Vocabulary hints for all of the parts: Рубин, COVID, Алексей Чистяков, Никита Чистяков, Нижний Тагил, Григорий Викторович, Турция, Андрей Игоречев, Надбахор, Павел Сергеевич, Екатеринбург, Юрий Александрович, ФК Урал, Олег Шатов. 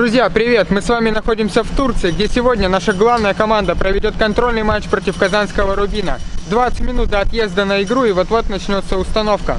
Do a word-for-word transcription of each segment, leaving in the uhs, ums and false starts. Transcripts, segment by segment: Друзья, привет! Мы с вами находимся в Турции, где сегодня наша главная команда проведет контрольный матч против казанского Рубина. двадцать минут до отъезда на игру, и вот-вот начнется установка.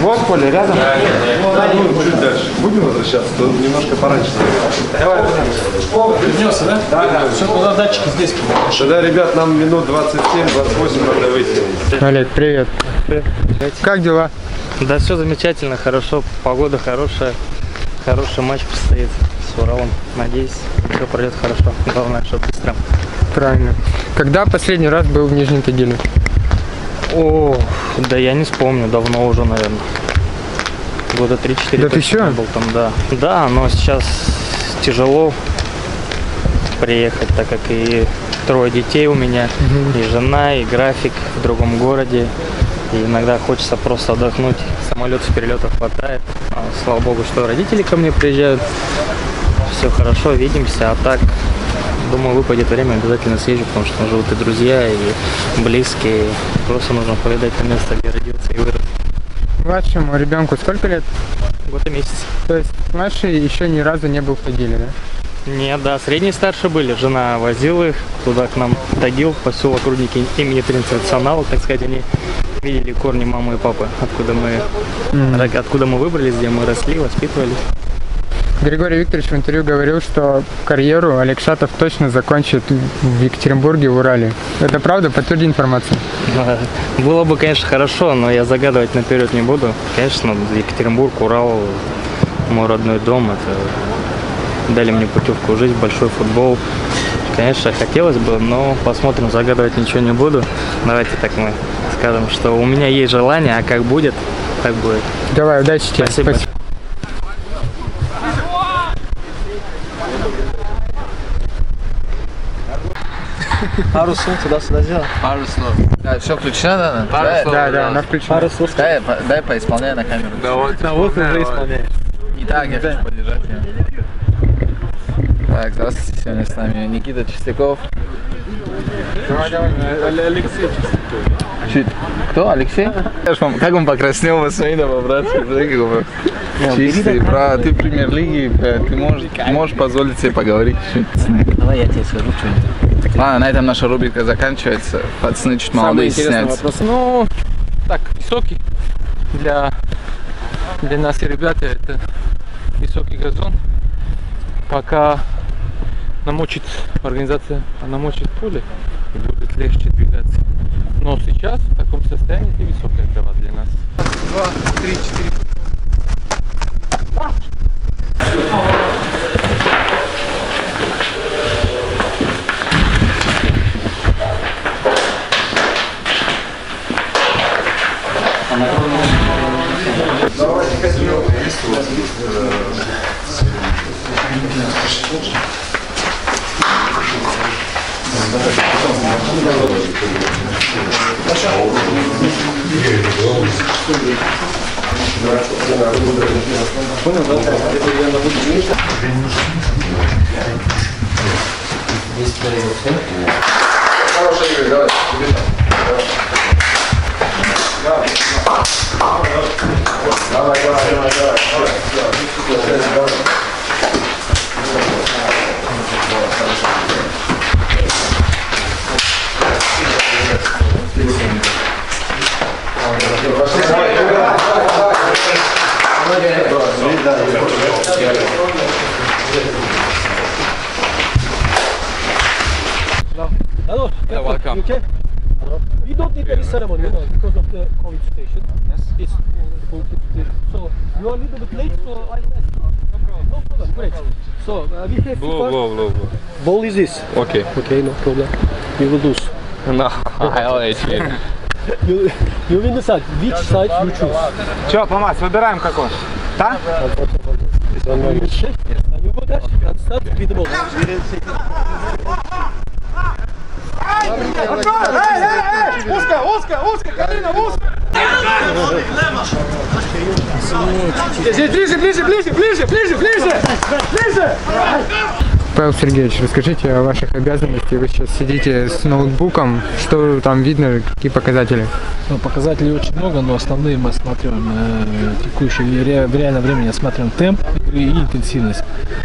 Вот поле рядом. Да, нет, да, ну, ну, чуть дальше. Будем возвращаться, то немножко пораньше. Давай, вот. Принесся, да? Да, да. Все, куда датчики здесь? Да, ребят, нам минут двадцать семь — двадцать восемь надо выйти. Олег, привет. Привет. Как дела? Да, все замечательно, хорошо. Погода хорошая. Хороший матч предстоит с Уралом. Надеюсь, все пройдет хорошо. Главное, что быстро. Правильно. Когда последний раз был в Нижнем Тагиле? О, да я не вспомню, давно уже, наверное. Года три-четыре. Да ты еще? Был там, да. Да, но сейчас тяжело приехать, так как и трое детей у меня, угу. И жена, и график в другом городе. И иногда хочется просто отдохнуть. Самолетов, перелетов хватает. А, слава богу, что родители ко мне приезжают. Все хорошо, видимся, а так... Думаю, выпадет время, обязательно съезжу, потому что там живут и друзья, и близкие. Просто нужно повидать то место, где родился и вырос. Младшему ребенку сколько лет? Год и месяц. То есть младший еще ни разу не был в Тагиле, да? Нет, да, средние и старшие были. Жена возила их туда к нам, в Тагил, поселок Рудники имени Тринсенционала, так сказать, они видели корни мамы и папы, откуда мы, mm-hmm. откуда мы выбрались, где мы росли, воспитывались. Григорий Викторович в интервью говорил, что карьеру Олег Шатов точно закончит в Екатеринбурге, в Урале. Это правда? Подтверди информацию. Было бы, конечно, хорошо, но я загадывать наперед не буду. Конечно, Екатеринбург, Урал, мой родной дом, это дали мне путевку в жизнь, большой футбол. Конечно, хотелось бы, но посмотрим, загадывать ничего не буду. Давайте так мы скажем, что у меня есть желание, а как будет, так будет. Давай, удачи тебе. Спасибо. Спасибо. Пару слов туда-сюда сделай. Пару слов. Да, все включено, да? Пару да, слов, да, да, она включена. Пару слов. Дай, по, дай поисполняй на камеру. Да вот, да, вот уже исполняешь. Не так, я да. Хочу поддержать ее. Так, здравствуйте, сегодня с нами Никита Чистяков. Алексей Чистяков. Чуть. Кто? Алексей? Как он покраснел вас видом, по-братски, чистый, брат, ты в премьер-лиге, ты можешь, можешь позволить себе поговорить чуть-чуть. Давай я тебе скажу что-нибудь. Ладно, на этом наша рубрика заканчивается. Пацаны чуть молодые снятся. Ну, так, высокий для, для нас и ребята, это высокий газон. Пока намочит организация, а намочит поле, и будет легче двигаться. Но сейчас в таком состоянии это высокая трава для нас. Раз, два, три, четыре. Хорошая игра, давай. Давай, давай, давай, давай. Hello, yeah, welcome. Okay. Hello. We don't need any ceremony, you know, because of the COVID situation. Yes. It's political. So you are a little bit late, so I will ask you. No problem. No problem. Great. So uh, we have. Blow, blow, blow, blow. Ball is this. Okay. Okay, no problem. We will do. No, I'll eat it. You, you will decide which side you choose. Че, помазь, выбираем какой? Да? Узко, узко, узко, Карина, узко! Здесь ближе, ближе, ближе, ближе, ближе, ближе! Ближе! Павел Сергеевич, расскажите о ваших обязанностях. Вы сейчас сидите с ноутбуком. Что там видно, какие показатели? Ну, показателей очень много, но основные мы осматриваем э, текущие, ре, в реальном времени осматриваем темп игры и интенсивность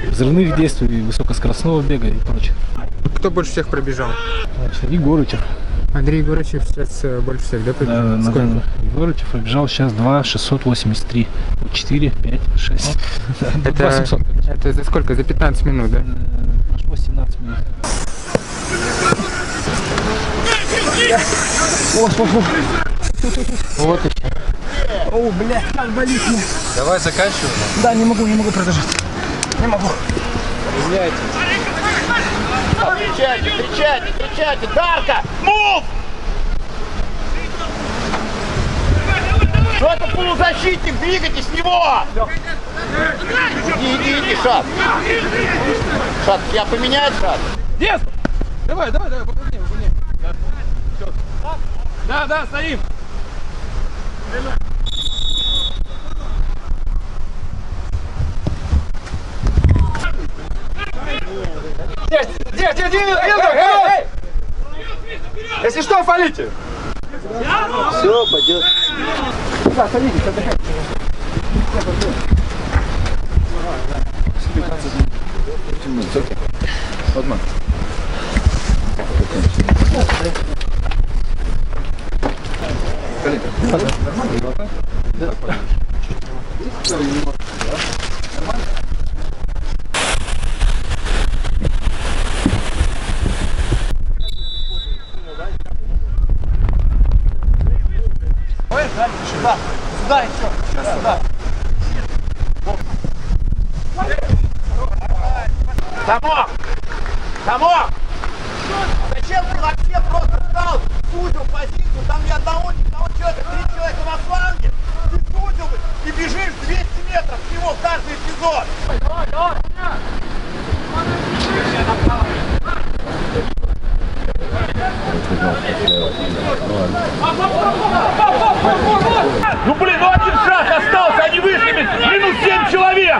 взрывных действий, высокоскоростного бега и прочее. Кто больше всех пробежал? Значит, Игоречев. Андрей Игоречев сейчас больше всех, да, пробежал? Да, сколько? Игоречев пробежал сейчас два шестьсот восемьдесят три. четыре, пять, шесть. Это, это за сколько? За пятнадцать минут, да? Прошло семнадцать минут. Вот, вот, вот. Вот еще. О, блядь, как болит мне. Давай заканчиваем. Да, не могу, не могу продолжать. Не могу. Кричайте. Кричайте, кричайте, кричайте. Дарка! Мув! Что это полузащитник? Двигайтесь с него! Иди, иди, иди, Шат! Шат, я поменяю, Шат? Нет! Давай, давай, давай, попрыгни, попрыгни. Да, да, стоим! Здесь, здесь, здесь, здесь, если что, фалите! Все, пойдет. Да, садитесь, отдыхайте. Сюда, сюда еще, сюда, сюда. Само! Само! Зачем ты вообще просто встал, судил позицию, там ни одного, ни одного человека, три человека во фланге, ты судил и бежишь двести метров всего в каждый эпизод. Давай, давай, ну блин, ну один шаг остался, они выстрелят, минус семь человек!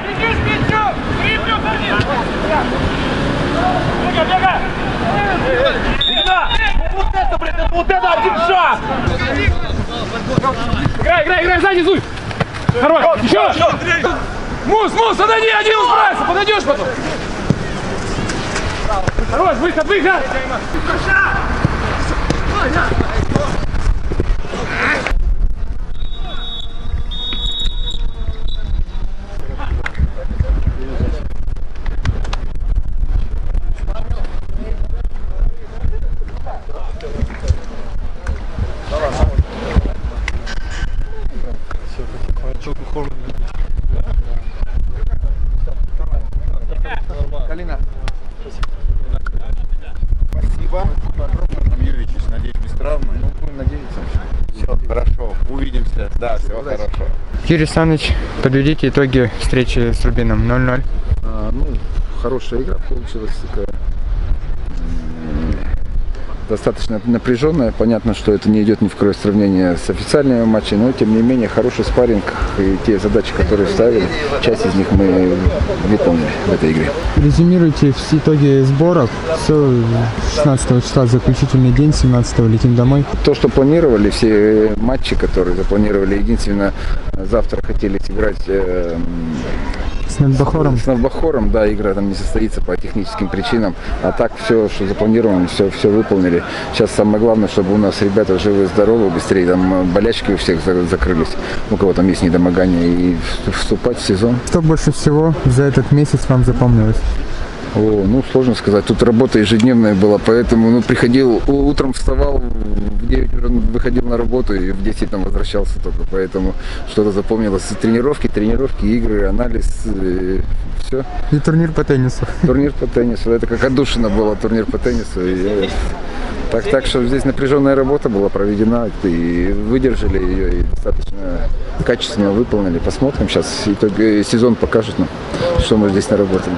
Вот это, блин, это вот это один шаг! Играй, играй, играй, сзади, зуй! Хорош, еще! Мус, мус, отойди, один справится, подойдешь потом! Хорош, выход, выход! Да, всего хорошего. Юрий Александрович, подведите итоги встречи с Рубином ноль ноль. А, ну, хорошая игра получилась, такая достаточно напряженная. Понятно, что это не идет ни в какое сравнение с официальными матчами, но тем не менее хороший спарринг и те задачи, которые ставили, часть из них мы выполнили в этой игре. Резюмируйте все итоги сборов. Все, шестнадцатого числа заключительный день, семнадцатого летим домой. То, что планировали, все матчи, которые запланировали, единственное, завтра хотели сыграть э с Надбахором. С Надбахором, да, игра там не состоится по техническим причинам. А так все, что запланировано, все, все выполнили. Сейчас самое главное, чтобы у нас ребята живы, здоровы, быстрее там болячки у всех закрылись. У кого там есть недомогание, и вступать в сезон. Что больше всего за этот месяц вам запомнилось? О, ну, сложно сказать. Тут работа ежедневная была, поэтому ну, приходил, утром вставал, в девять уже выходил на работу и в десять там возвращался только. Поэтому что-то запомнилось. Тренировки, тренировки, игры, анализ, и все. И турнир по теннису. Турнир по теннису. Это как отдушина была, турнир по теннису. И я Так, так что здесь напряженная работа была проведена, и выдержали ее, и достаточно качественно выполнили. Посмотрим сейчас, итог, сезон покажет нам, что мы здесь наработали.